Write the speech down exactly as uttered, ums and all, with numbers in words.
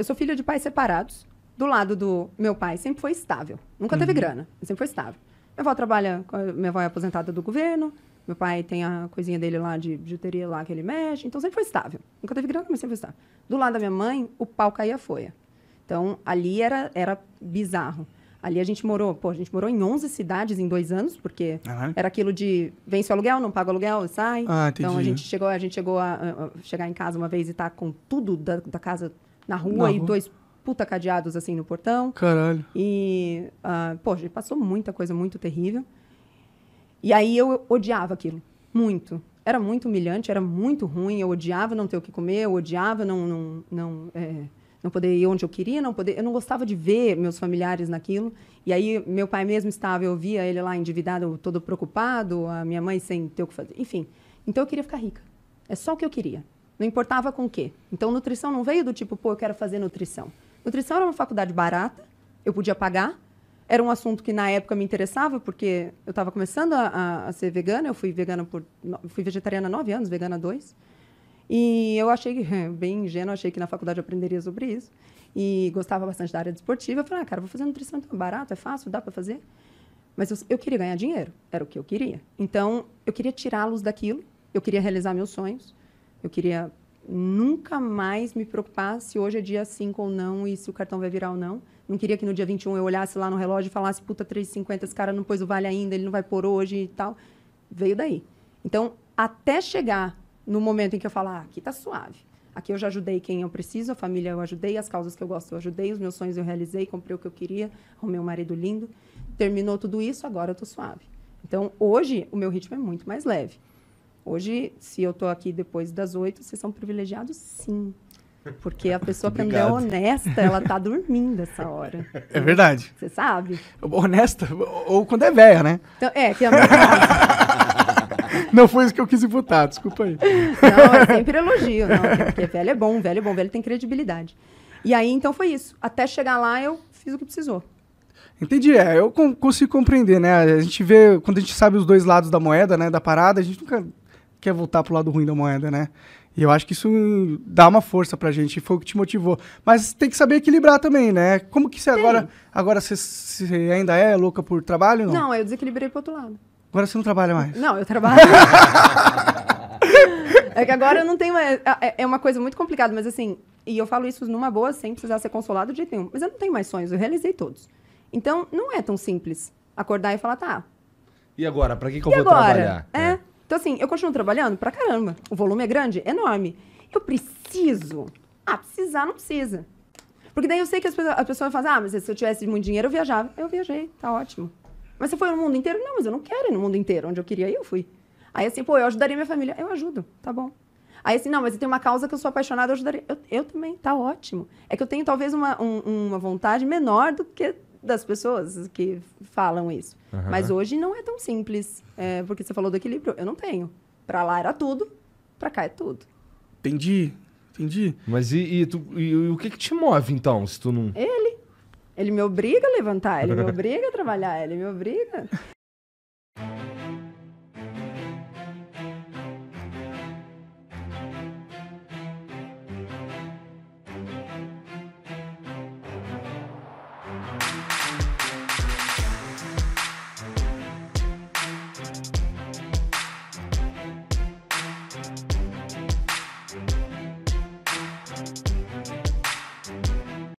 eu sou filha de pais separados. Do lado do meu pai, sempre foi estável. Nunca uhum. teve grana, sempre foi estável. Minha avó trabalha, minha avó é aposentada do governo, meu pai tem a coisinha dele lá de bijuteria lá que ele mexe, então sempre foi estável. Nunca teve grana, mas sempre foi estável. Do lado da minha mãe, o pau caía folha. Então, ali era, era bizarro. Ali a gente morou, pô, a gente morou em onze cidades em dois anos, porque uhum. era aquilo de vence o aluguel, não paga o aluguel, sai. Ah, então, a gente chegou, a gente chegou a, a, a chegar em casa uma vez e tá com tudo da, da casa na rua, na rua. E dois... puta cadeados, assim, no portão. Caralho. E, uh, pô, passou muita coisa muito terrível. E aí eu odiava aquilo. Muito. Era muito humilhante, era muito ruim. Eu odiava não ter o que comer, eu odiava não, não, não, é, não poder ir onde eu queria, não poder... Eu não gostava de ver meus familiares naquilo. E aí, meu pai mesmo estava, eu via ele lá endividado, todo preocupado, a minha mãe sem ter o que fazer. Enfim. Então, eu queria ficar rica. É só o que eu queria. Não importava com o quê. Então, nutrição não veio do tipo, pô, eu quero fazer nutrição. Nutrição era uma faculdade barata, eu podia pagar. Era um assunto que, na época, me interessava, porque eu estava começando a, a, a ser vegana. Eu fui vegana por... No, fui vegetariana há nove anos, vegana há dois. E eu achei, bem ingênua, achei que na faculdade eu aprenderia sobre isso. E gostava bastante da área desportiva. Eu falei, ah, cara, vou fazer nutrição, então é barato, é fácil, dá para fazer. Mas eu, eu queria ganhar dinheiro, era o que eu queria. Então, eu queria tirá-los daquilo, eu queria realizar meus sonhos, eu queria... nunca mais me preocupar se hoje é dia cinco ou não e se o cartão vai virar ou não. Não queria que no dia vinte e um eu olhasse lá no relógio e falasse, puta, três e cinquenta, esse cara não pôs o vale ainda, ele não vai pôr hoje e tal. Veio daí. Então, até chegar no momento em que eu falar, ah, aqui tá suave. Aqui eu já ajudei quem eu preciso, a família eu ajudei, as causas que eu gosto eu ajudei, os meus sonhos eu realizei, comprei o que eu queria, arrumei um marido lindo. Terminou tudo isso, agora eu tô suave. Então, hoje, o meu ritmo é muito mais leve. Hoje, se eu tô aqui depois das oito, vocês são privilegiados, sim. Porque a pessoa que é honesta, ela tá dormindo essa hora. É verdade. Você sabe? Honesta, ou quando é velha, né? Então, é, que é não foi isso que eu quis imputar, desculpa aí. Não, é sempre elogio, não. Porque velho é bom, velho é bom, velho tem credibilidade. E aí, então, foi isso. Até chegar lá, eu fiz o que precisou. Entendi, é, eu com, consigo compreender, né? A gente vê, quando a gente sabe os dois lados da moeda, né, da parada, a gente nunca... quer voltar pro lado ruim da moeda, né? E eu acho que isso dá uma força pra gente, foi o que te motivou. Mas tem que saber equilibrar também, né? Como que você tem. agora... Agora você, você ainda é louca por trabalho, não? Não, eu desequilibrei pro outro lado. Agora você não trabalha mais? Não, eu trabalho. É que agora eu não tenho... mais, é uma coisa muito complicada, mas assim... E eu falo isso numa boa, sem precisar ser consolado de jeito nenhum. Mas eu não tenho mais sonhos, eu realizei todos. Então, não é tão simples acordar e falar, tá... E agora? Pra que que eu vou agora? trabalhar? É... é. Então, assim, eu continuo trabalhando pra caramba. O volume é grande, enorme. Eu preciso. Ah, precisar não precisa. Porque daí eu sei que as pessoas, as pessoas fazem, ah, mas se eu tivesse muito dinheiro, eu viajava. Eu viajei, tá ótimo. Mas você foi no mundo inteiro? Não, mas eu não quero ir no mundo inteiro. Onde eu queria ir, eu fui. Aí, assim, pô, eu ajudaria minha família. Eu ajudo, tá bom. Aí, assim, não, mas tem uma causa que eu sou apaixonada, eu ajudaria. Eu, eu também, tá ótimo. É que eu tenho, talvez, uma, um, uma vontade menor do que... das pessoas que falam isso. Uhum. Mas hoje não é tão simples. É, porque você falou do equilíbrio. Eu não tenho. Pra lá era tudo, pra cá é tudo. Entendi, entendi. Mas e, e, tu, e, e o que que te move, então, se tu não... Ele. Ele me obriga a levantar, ele me obriga a trabalhar, ele me obriga...